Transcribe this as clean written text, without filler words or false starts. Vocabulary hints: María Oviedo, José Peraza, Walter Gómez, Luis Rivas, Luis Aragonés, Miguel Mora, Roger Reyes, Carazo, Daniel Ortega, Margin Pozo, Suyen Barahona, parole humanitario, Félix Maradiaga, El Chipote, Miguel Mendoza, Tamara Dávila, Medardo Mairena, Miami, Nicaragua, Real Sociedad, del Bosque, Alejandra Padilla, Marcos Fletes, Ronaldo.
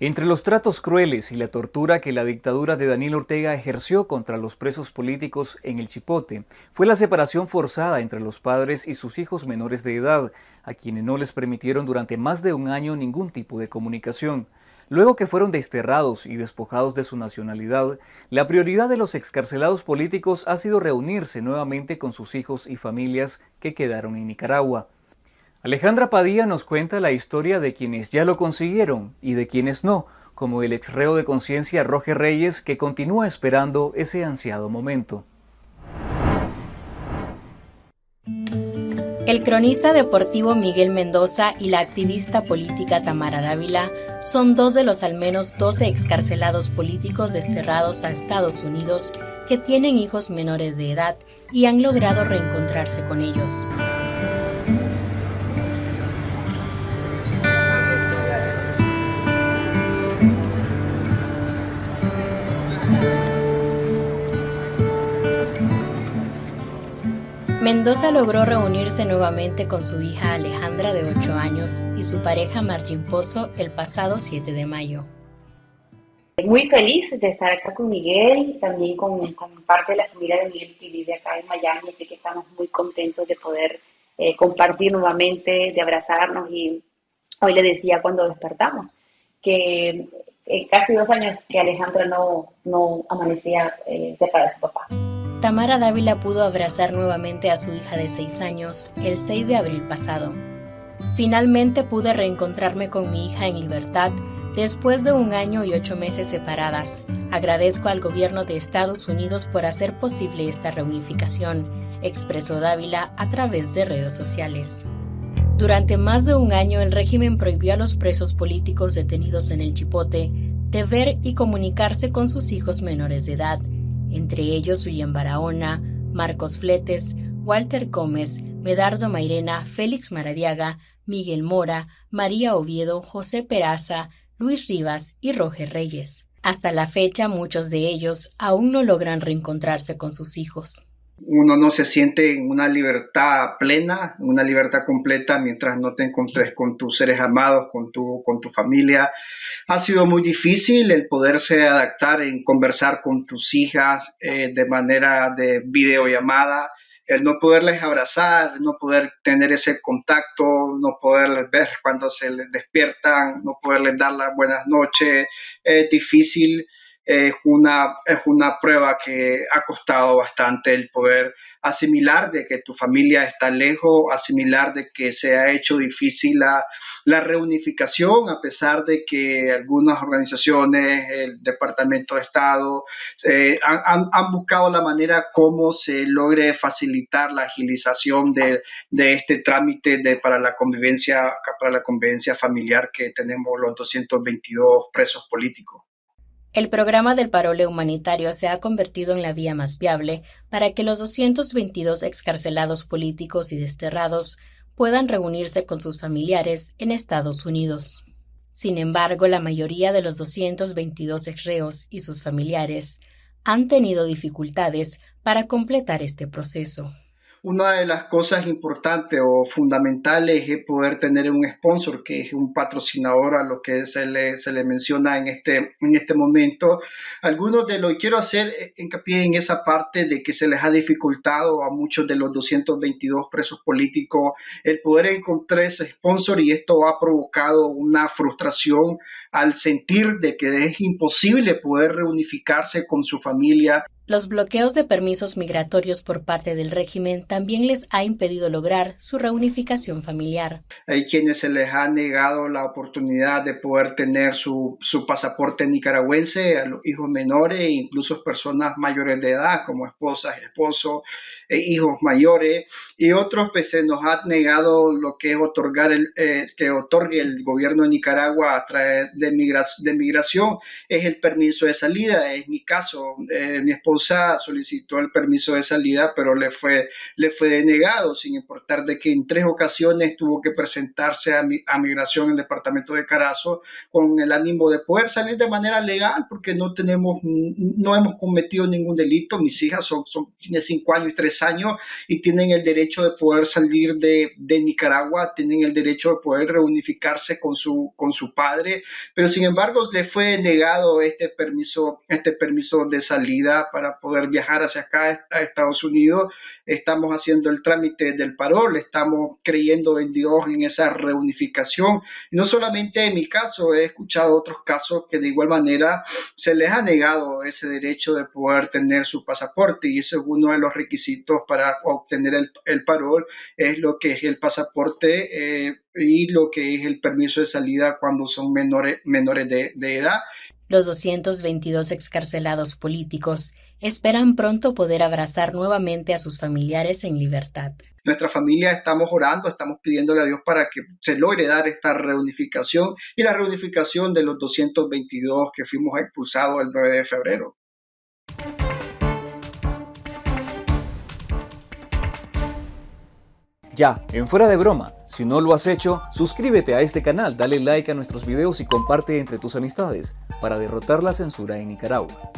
Entre los tratos crueles y la tortura que la dictadura de Daniel Ortega ejerció contra los presos políticos en El Chipote, fue la separación forzada entre los padres y sus hijos menores de edad, a quienes no les permitieron durante más de un año ningún tipo de comunicación. Luego que fueron desterrados y despojados de su nacionalidad, la prioridad de los excarcelados políticos ha sido reunirse nuevamente con sus hijos y familias que quedaron en Nicaragua. Alejandra Padilla nos cuenta la historia de quienes ya lo consiguieron y de quienes no, como el exreo de conciencia Roger Reyes, que continúa esperando ese ansiado momento. El cronista deportivo Miguel Mendoza y la activista política Tamara Dávila son dos de los al menos 12 excarcelados políticos desterrados a Estados Unidos que tienen hijos menores de edad y han logrado reencontrarse con ellos. Mendoza logró reunirse nuevamente con su hija Alejandra, de 8 años, y su pareja Margin Pozo el pasado 7 de mayo. Muy feliz de estar acá con Miguel, también con parte de la familia de Miguel que vive acá en Miami, así que estamos muy contentos de poder compartir nuevamente, de abrazarnos. Y hoy le decía cuando despertamos que casi 2 años que Alejandra no amanecía cerca de su papá. Tamara Dávila pudo abrazar nuevamente a su hija de 6 años el 6 de abril pasado. Finalmente pude reencontrarme con mi hija en libertad después de 1 año y 8 meses separadas. Agradezco al gobierno de Estados Unidos por hacer posible esta reunificación, expresó Dávila a través de redes sociales. Durante más de 1 año, el régimen prohibió a los presos políticos detenidos en El Chipote de ver y comunicarse con sus hijos menores de edad, entre ellos Suyen Barahona, Marcos Fletes, Walter Gómez, Medardo Mairena, Félix Maradiaga, Miguel Mora, María Oviedo, José Peraza, Luis Rivas y Roger Reyes. Hasta la fecha, muchos de ellos aún no logran reencontrarse con sus hijos. Uno no se siente en una libertad plena, una libertad completa, mientras no te encontres con tus seres amados, con tu familia. Ha sido muy difícil el poderse adaptar en conversar con tus hijas de manera de videollamada, el no poderles abrazar, no poder tener ese contacto, no poderles ver cuando se les despiertan, no poderles dar las buenas noches. Es difícil. Es una prueba que ha costado bastante el poder asimilar de que tu familia está lejos, asimilar de que se ha hecho difícil la reunificación, a pesar de que algunas organizaciones, el Departamento de Estado, han buscado la manera como se logre facilitar la agilización de este trámite para la convivencia familiar que tenemos los 222 presos políticos. El programa del parole humanitario se ha convertido en la vía más viable para que los 222 excarcelados políticos y desterrados puedan reunirse con sus familiares en Estados Unidos. Sin embargo, la mayoría de los 222 exreos y sus familiares han tenido dificultades para completar este proceso. Una de las cosas importantes o fundamentales es poder tener un sponsor, que es un patrocinador a lo que se le menciona en este momento. Algunos de los, quiero hacer hincapié en esa parte de que se les ha dificultado a muchos de los 222 presos políticos el poder encontrar ese sponsor, y esto ha provocado una frustración al sentir de que es imposible poder reunificarse con su familia. Los bloqueos de permisos migratorios por parte del régimen también les ha impedido lograr su reunificación familiar. Hay quienes se les ha negado la oportunidad de poder tener su pasaporte nicaragüense a los hijos menores, incluso personas mayores de edad, como esposas, esposos, hijos mayores, y otros pues se nos ha negado lo que es que otorgue el gobierno de Nicaragua a través de migración, es el permiso de salida. Es mi caso, mi esposa esposa solicitó el permiso de salida, pero le fue denegado, sin importar de que en 3 ocasiones tuvo que presentarse a migración en el departamento de Carazo con el ánimo de poder salir de manera legal, porque no hemos cometido ningún delito. Mis hijas tienen 5 años y 3 años y tienen el derecho de poder salir de Nicaragua, tienen el derecho de poder reunificarse con su padre, pero sin embargo le fue negado este permiso de salida para poder viajar hacia acá, a Estados Unidos. Estamos haciendo el trámite del parol, estamos creyendo en Dios, en esa reunificación. Y no solamente en mi caso, he escuchado otros casos que de igual manera se les ha negado ese derecho de poder tener su pasaporte, y ese es uno de los requisitos para obtener el parol, es lo que es el pasaporte y lo que es el permiso de salida cuando son menores de edad. Los 222 excarcelados políticos esperan pronto poder abrazar nuevamente a sus familiares en libertad. Nuestra familia estamos orando, estamos pidiéndole a Dios para que se logre dar esta reunificación y la reunificación de los 222 que fuimos expulsados el 9 de febrero. Ya, en Fuera de Broma, si no lo has hecho, suscríbete a este canal, dale like a nuestros videos y comparte entre tus amistades para derrotar la censura en Nicaragua.